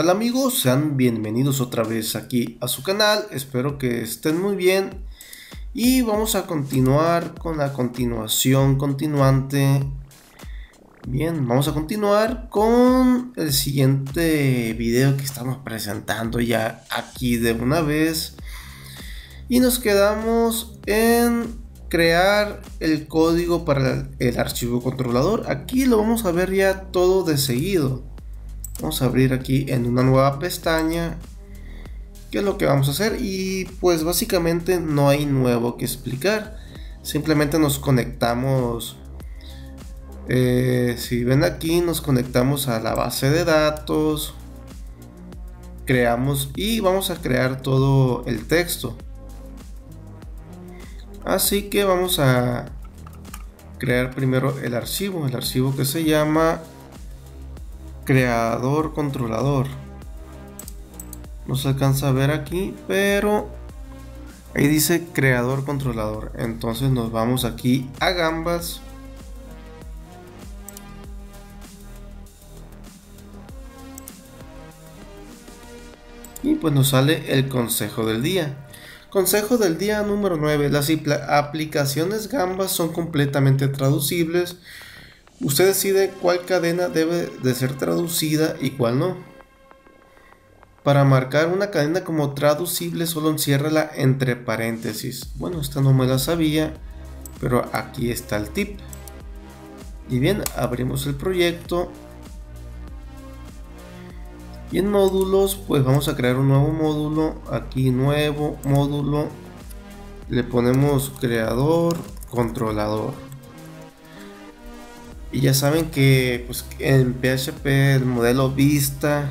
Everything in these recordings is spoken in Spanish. tal amigos? Sean bienvenidos otra vez aquí a su canal, espero que estén muy bien y vamos a continuar con la continuante. Bien, vamos a continuar con el siguiente video que estamos presentando ya aquí de una vez y nos quedamos en crear el código para el archivo controlador. Aquí lo vamos a ver ya todo de seguido. Vamos a abrir aquí en una nueva pestaña qué es lo que vamos a hacer y pues básicamente no hay nuevo que explicar, simplemente nos conectamos, si ven aquí nos conectamos a la base de datos, creamos y vamos a crear todo el texto. Así que vamos a crear primero el archivo que se llama creador controlador. No se alcanza a ver aquí, pero ahí dice creador controlador. Entonces nos vamos aquí a Gambas. Y pues nos sale el consejo del día. Consejo del día número 9. Las aplicaciones Gambas son completamente traducibles. Usted decide cuál cadena debe de ser traducida y cuál no. Para marcar una cadena como traducible solo enciérrala entre paréntesis. Bueno, esta no me la sabía, pero aquí está el tip. Y bien, abrimos el proyecto. Y en módulos pues vamos a crear un nuevo módulo, aquí nuevo módulo, le ponemos creador controlador y ya saben que pues, en PHP el modelo vista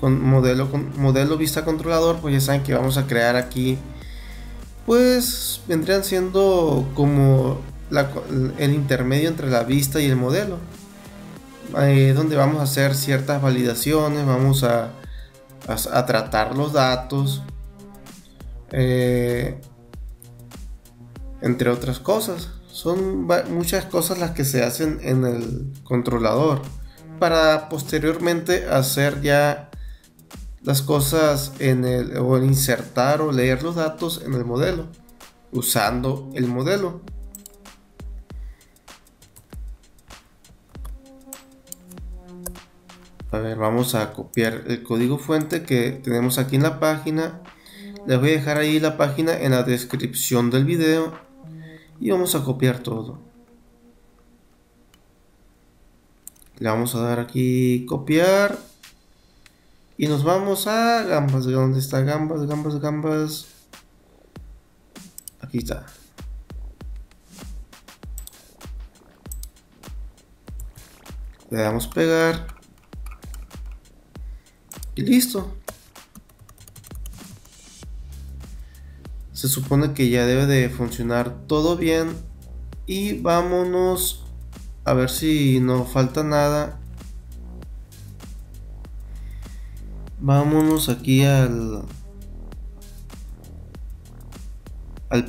modelo vista controlador, pues ya saben que vamos a crear aquí pues vendrían siendo como el intermedio entre la vista y el modelo, donde vamos a hacer ciertas validaciones, vamos a tratar los datos, entre otras cosas. Son muchas cosas las que se hacen en el controlador para posteriormente hacer ya las cosas en el insertar o leer los datos en el modelo usando el modelo. A ver, vamos a copiar el código fuente que tenemos aquí en la página. Les voy a dejar ahí la página en la descripción del video. Y vamos a copiar todo. Le vamos a dar aquí copiar. Y nos vamos a Gambas. ¿Dónde está Gambas? Gambas, Gambas. Aquí está. Le damos pegar. Y listo. Se supone que ya debe de funcionar todo bien. Y vámonos a ver si no falta nada. Vámonos aquí al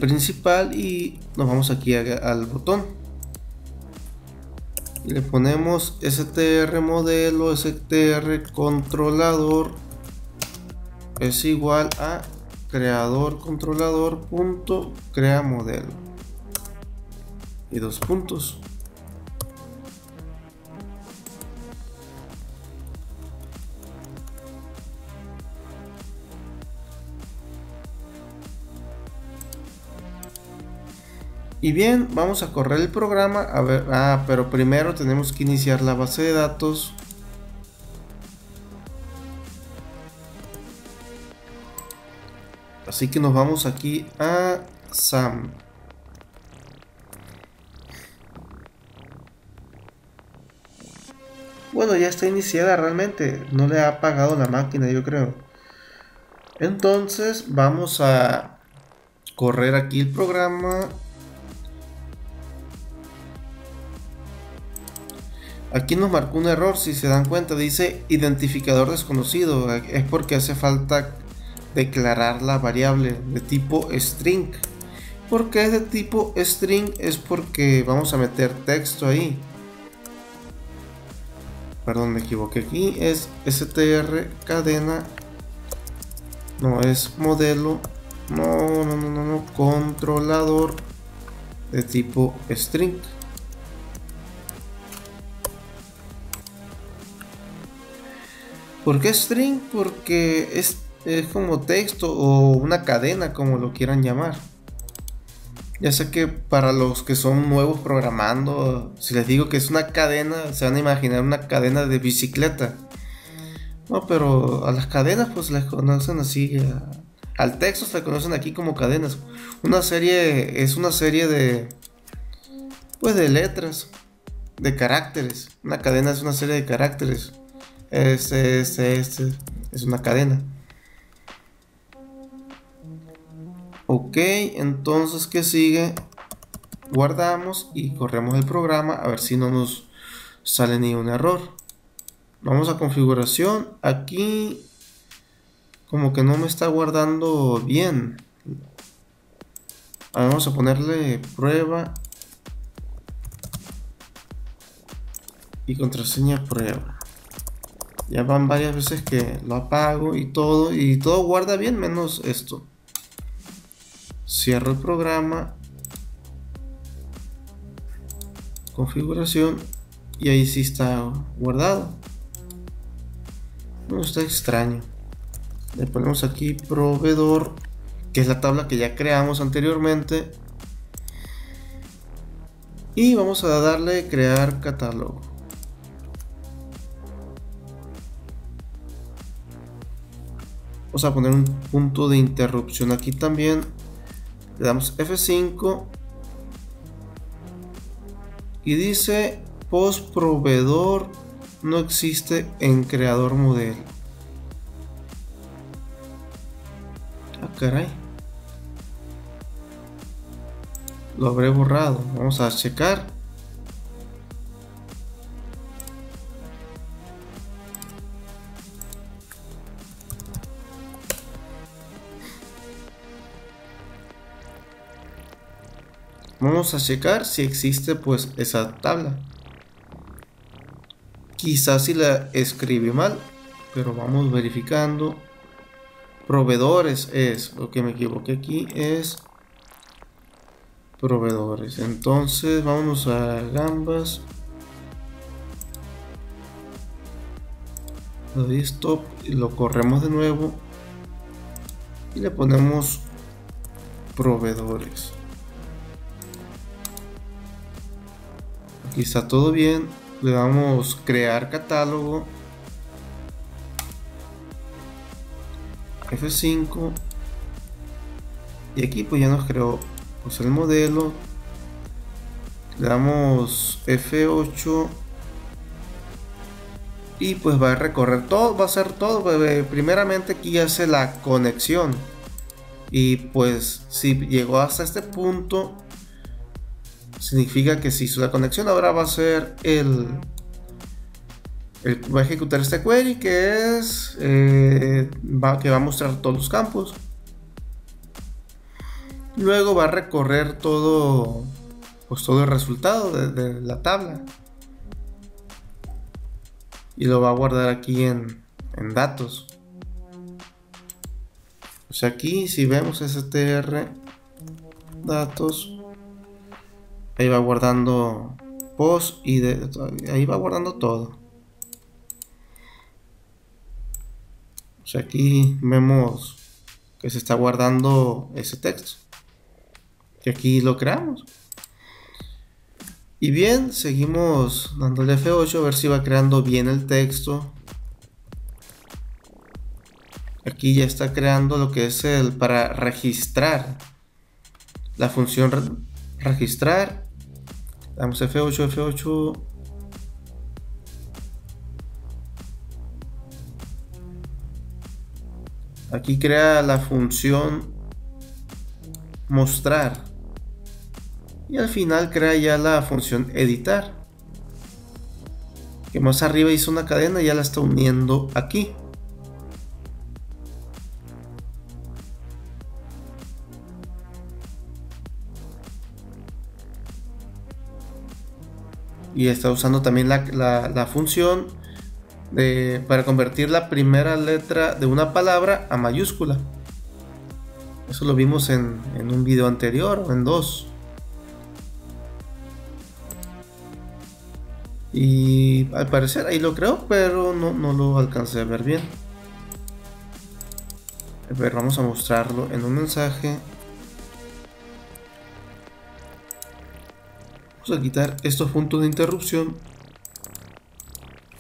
principal y nos vamos aquí al botón. Y le ponemos STR modelo, STR controlador es igual a creador controlador punto crea modelo y 2 puntos. Y bien, vamos a correr el programa. A ver, pero primero tenemos que iniciar la base de datos. Así que nos vamos aquí a Sam. Bueno, ya está iniciada realmente. No le ha apagado la máquina, yo creo. Entonces, vamos a correr aquí el programa. Aquí nos marcó un error, si se dan cuenta, dice identificador desconocido. Es porque hace falta declarar la variable de tipo string. ¿Por qué es de tipo string? Es porque vamos a meter texto ahí. perdón, me equivoqué aquí, es STR cadena, no es modelo, no, controlador de tipo string. ¿Por qué string? Porque es como texto o una cadena, como lo quieran llamar. Ya sé que para los que son nuevos programando, si les digo que es una cadena, se van a imaginar una cadena de bicicleta. No, pero a las cadenas pues las conocen así, al texto se las conocen aquí como cadenas. Una serie es una serie de, pues, de letras, de caracteres. Una cadena es una serie de caracteres. Este es una cadena. Ok, entonces ¿qué sigue? Guardamos y corremos el programa a ver si no nos sale ni un error. Vamos a configuración. Aquí como que no me está guardando bien. Vamos a ponerle prueba y contraseña prueba. Ya van varias veces que lo apago y todo guarda bien menos esto. Cierro el programa, configuración, y ahí sí está guardado. No está extraño. Le ponemos aquí proveedor, que es la tabla que ya creamos anteriormente, y vamos a darle crear catálogo. Vamos a poner un punto de interrupción aquí también. Le damos F5 y dice post proveedor no existe en creador modelo. Ah, caray, lo habré borrado. Vamos a checar. Vamos a checar si existe pues esa tabla. Quizás si la escribí mal, pero vamos verificando. Proveedores es, lo que me equivoqué aquí es proveedores. Entonces vámonos a Gambas. Le doy stop y lo corremos de nuevo. Y le ponemos proveedores. Aquí está todo bien. Le damos crear catálogo, F5, y aquí pues ya nos creó pues el modelo. Le damos F8 y pues va a recorrer todo, va a hacer todo. Primeramente aquí hace la conexión y pues si llegó hasta este punto significa que se hizo la conexión. Ahora va a ser va a ejecutar este query que es que va a mostrar todos los campos. Luego va a recorrer todo, pues todo el resultado de la tabla y lo va a guardar aquí en datos. O sea, aquí si vemos STR datos, ahí va guardando post y ahí va guardando todo. O sea, aquí vemos que se está guardando ese texto que aquí lo creamos. Y bien, seguimos dándole F8 a ver si va creando bien el texto. Aquí ya está creando lo que es para registrar la función registrar. Damos F8. Aquí crea la función mostrar. Y al final crea ya la función editar, que más arriba hizo una cadena y ya la está uniendo aquí. Y está usando también la función para convertir la primera letra de una palabra a mayúscula. Eso lo vimos en un video anterior o en dos. Y al parecer ahí lo creo, pero no lo alcancé a ver bien. A ver, vamos a mostrarlo en un mensaje. Vamos a quitar estos puntos de interrupción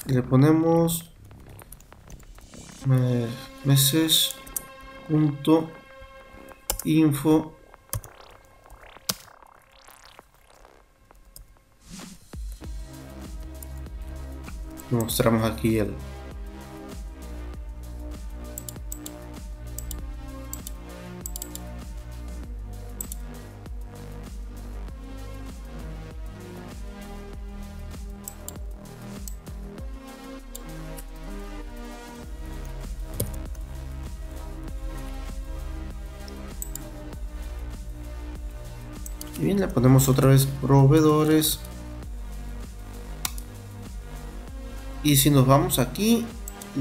y le ponemos message.info. Mostramos aquí y bien, le ponemos otra vez proveedores. Y si nos vamos aquí,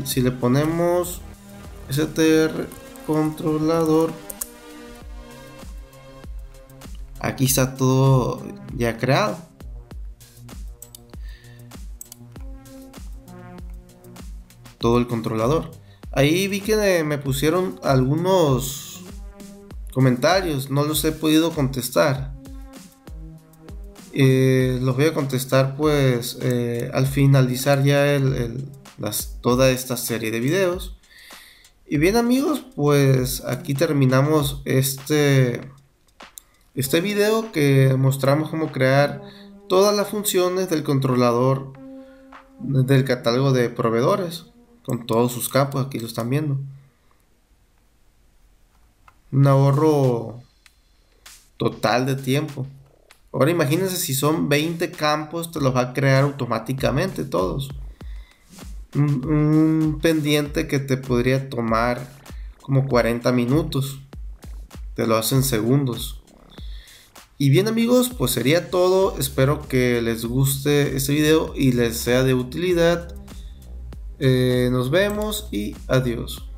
si le ponemos STR controlador, aquí está todo ya creado. Todo el controlador. Ahí vi que me pusieron algunos comentarios, no los he podido contestar. Los voy a contestar pues al finalizar ya toda esta serie de videos. Y bien amigos, pues aquí terminamos este video que mostramos cómo crear todas las funciones del controlador del catálogo de proveedores con todos sus campos. Aquí lo están viendo. Un ahorro total de tiempo. Ahora imagínense si son 20 campos, te los va a crear automáticamente todos. Un pendiente que te podría tomar como 40 minutos. Te lo hacen segundos. Y bien amigos, pues sería todo. Espero que les guste este video y les sea de utilidad. Nos vemos y adiós.